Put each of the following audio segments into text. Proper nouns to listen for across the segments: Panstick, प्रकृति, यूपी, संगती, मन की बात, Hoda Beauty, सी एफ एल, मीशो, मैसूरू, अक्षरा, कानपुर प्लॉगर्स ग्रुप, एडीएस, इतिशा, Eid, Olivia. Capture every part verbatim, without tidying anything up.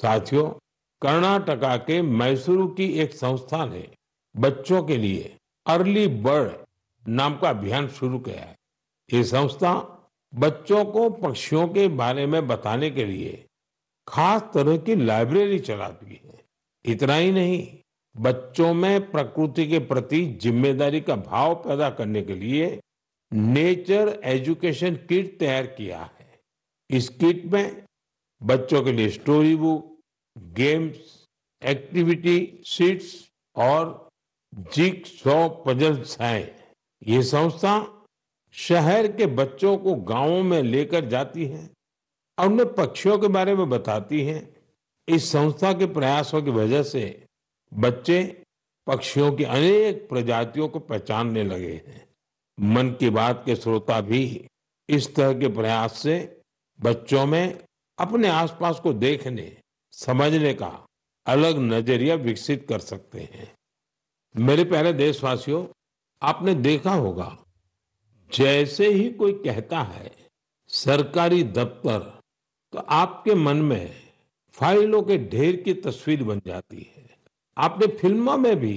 साथियों, कर्नाटका के मैसूरू की एक संस्था ने बच्चों के लिए अर्ली बर्ड नाम का अभियान शुरू किया है। ये संस्था बच्चों को पक्षियों के बारे में बताने के लिए खास तरह की लाइब्रेरी चलाती है। इतना ही नहीं, बच्चों में प्रकृति के प्रति जिम्मेदारी का भाव पैदा करने के लिए नेचर एजुकेशन किट तैयार किया है। इस किट में बच्चों के लिए story book, games, activity sheets और जिग सौ पजल्स हैं। ये संस्था शहर के बच्चों को गांवों में लेकर जाती है और उन्हें पक्षियों के बारे में बताती है। इस संस्था के प्रयासों की वजह से बच्चे पक्षियों की अनेक प्रजातियों को पहचानने लगे हैं। मन की बात के श्रोता भी इस तरह के प्रयास से बच्चों में अपने आसपास को देखने, समझने का अलग नजरिया विकसित कर सकते हैं। मेरे प्यारे देशवासियों, आपने देखा होगा, जैसे ही कोई कहता है सरकारी दफ्तर, तो आपके मन में फाइलों के ढेर की तस्वीर बन जाती है। आपने फिल्मों में भी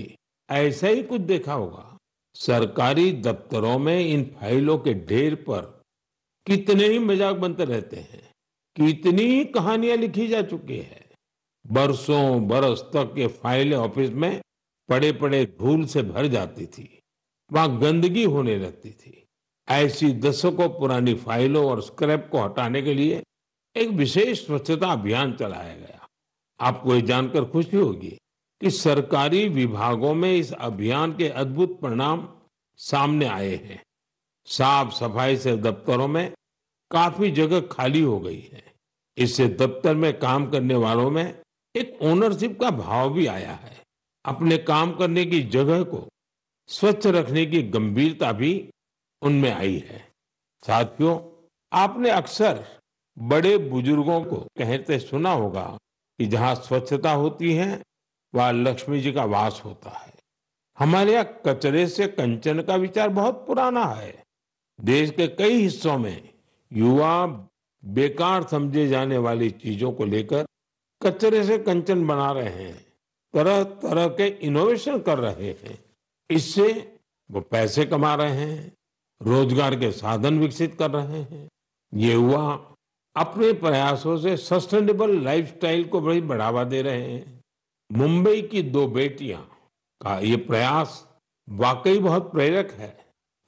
ऐसा ही कुछ देखा होगा। सरकारी दफ्तरों में इन फाइलों के ढेर पर कितने ही मजाक बनते रहते हैं, कितनी ही कहानियां लिखी जा चुकी है। बरसों बरस तक ये फाइलें ऑफिस में पड़े पड़े धूल से भर जाती थी, वहां गंदगी होने लगती थी। ऐसी दशकों पुरानी फाइलों और स्क्रैप को हटाने के लिए एक विशेष स्वच्छता अभियान चलाया गया। आपको ये जानकर खुशी होगी कि सरकारी विभागों में इस अभियान के अद्भुत परिणाम सामने आए हैं। साफ सफाई से दफ्तरों में काफी जगह खाली हो गई है। इससे दफ्तर में काम करने वालों में एक ओनरशिप का भाव भी आया है। अपने काम करने की जगह को स्वच्छ रखने की गंभीरता भी उनमें आई है। साथियों, आपने अक्सर बड़े बुजुर्गों को कहते सुना होगा कि जहाँ स्वच्छता होती है वह लक्ष्मी जी का वास होता है। हमारे यहाँ कचरे से कंचन का विचार बहुत पुराना है। देश के कई हिस्सों में युवा बेकार समझे जाने वाली चीजों को लेकर कचरे से कंचन बना रहे हैं, तरह तरह के इनोवेशन कर रहे हैं। इससे वो पैसे कमा रहे हैं, रोजगार के साधन विकसित कर रहे हैं। ये युवा अपने प्रयासों से सस्टेनेबल लाइफस्टाइल को बड़ी बढ़ावा दे रहे हैं। मुंबई की दो बेटियां का ये प्रयास वाकई बहुत प्रेरक है।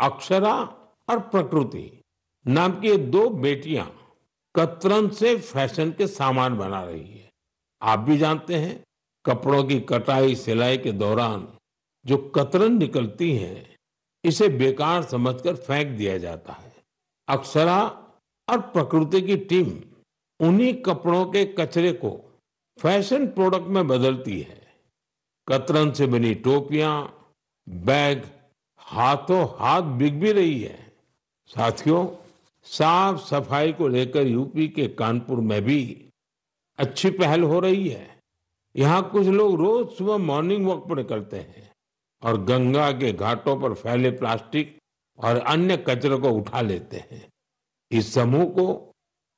अक्षरा और प्रकृति नाम की ये दो बेटियां कतरन से फैशन के सामान बना रही है। आप भी जानते हैं, कपड़ों की कटाई सिलाई के दौरान जो कतरन निकलती है, इसे बेकार समझकर फेंक दिया जाता है। अक्षरा और प्रकृति की टीम उन्हीं कपड़ों के कचरे को फैशन प्रोडक्ट में बदलती है। कतरन से बनी टोपियां, बैग हाथों हाथ बिक भी रही है। साथियों, साफ सफाई को लेकर यूपी के कानपुर में भी अच्छी पहल हो रही है। यहाँ कुछ लोग रोज सुबह मॉर्निंग वॉक पर निकलते हैं और गंगा के घाटों पर फैले प्लास्टिक और अन्य कचरे को उठा लेते हैं। इस समूह को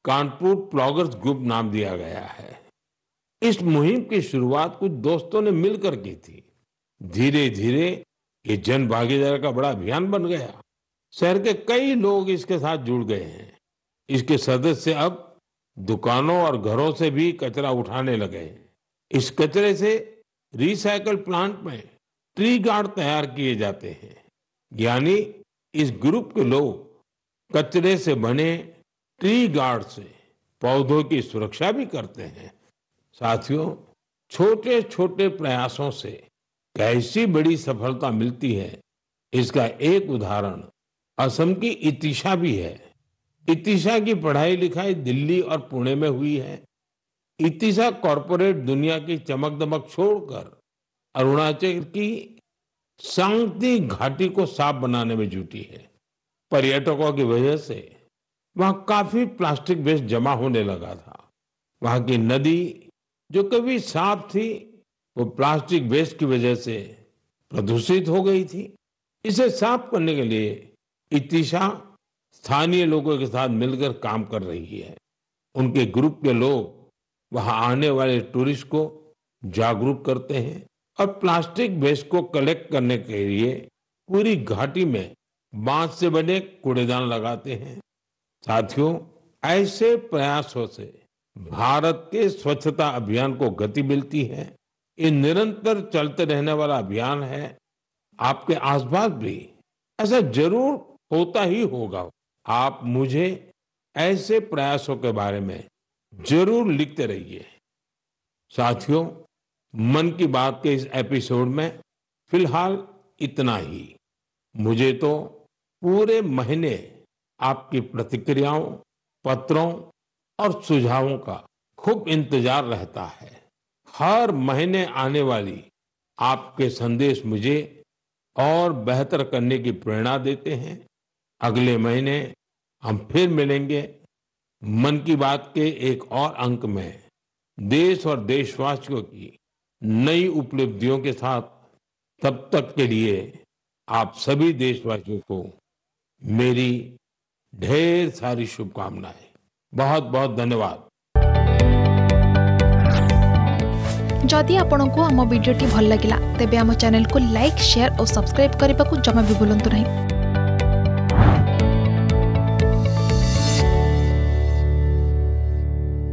कानपुर प्लॉगर्स ग्रुप नाम दिया गया है। इस मुहिम की शुरुआत कुछ दोस्तों ने मिलकर की थी। धीरे धीरे ये जन भागीदारी का बड़ा अभियान बन गया। शहर के कई लोग इसके साथ जुड़ गए हैं। इसके सदस्य अब दुकानों और घरों से भी कचरा उठाने लगे हैं। इस कचरे से रिसाइकल प्लांट में ट्री गार्ड तैयार किए जाते हैं। यानी इस ग्रुप के लोग कचरे से बने ट्री गार्ड से पौधों की सुरक्षा भी करते हैं। साथियों, छोटे छोटे प्रयासों से कैसी बड़ी सफलता मिलती है, इसका एक उदाहरण असम की इतिशा भी है। इतिशा की पढ़ाई लिखाई दिल्ली और पुणे में हुई है। इतिशा कॉरपोरेट दुनिया की चमक दमक छोड़कर अरुणाचल की संगती घाटी को साफ बनाने में जुटी है। पर्यटकों की वजह से वहां काफी प्लास्टिक वेस्ट जमा होने लगा था। वहां की नदी जो कभी साफ थी, वो प्लास्टिक वेस्ट की वजह से प्रदूषित हो गई थी। इसे साफ करने के लिए इतिशा स्थानीय लोगों के साथ मिलकर काम कर रही है। उनके ग्रुप के लोग वहां आने वाले टूरिस्ट को जागरूक करते हैं और प्लास्टिक वेस्ट को कलेक्ट करने के लिए पूरी घाटी में बांस से बने कूड़ेदान लगाते हैं। साथियों, ऐसे प्रयासों से भारत के स्वच्छता अभियान को गति मिलती है। ये निरंतर चलते रहने वाला अभियान है। आपके आसपास भी ऐसा जरूर होता ही होगा। आप मुझे ऐसे प्रयासों के बारे में जरूर लिखते रहिए। साथियों, मन की बात के इस एपिसोड में फिलहाल इतना ही। मुझे तो पूरे महीने आपकी प्रतिक्रियाओं, पत्रों और सुझावों का खूब इंतजार रहता है। हर महीने आने वाली आपके संदेश मुझे और बेहतर करने की प्रेरणा देते हैं। अगले महीने हम फिर मिलेंगे मन की बात के एक और अंक में, देश और देशवासियों की नई उपलब्धियों के साथ। तब तक के लिए आप सभी देशवासियों को मेरी ढेर सारी शुभकामनाएं। बहुत बहुत धन्यवाद। जदि आपंक आम भिडी भल लगा तेब आम चैनल को लाइक, शेयर और सब्सक्राइब करने को जमा भी भूलु नहीं।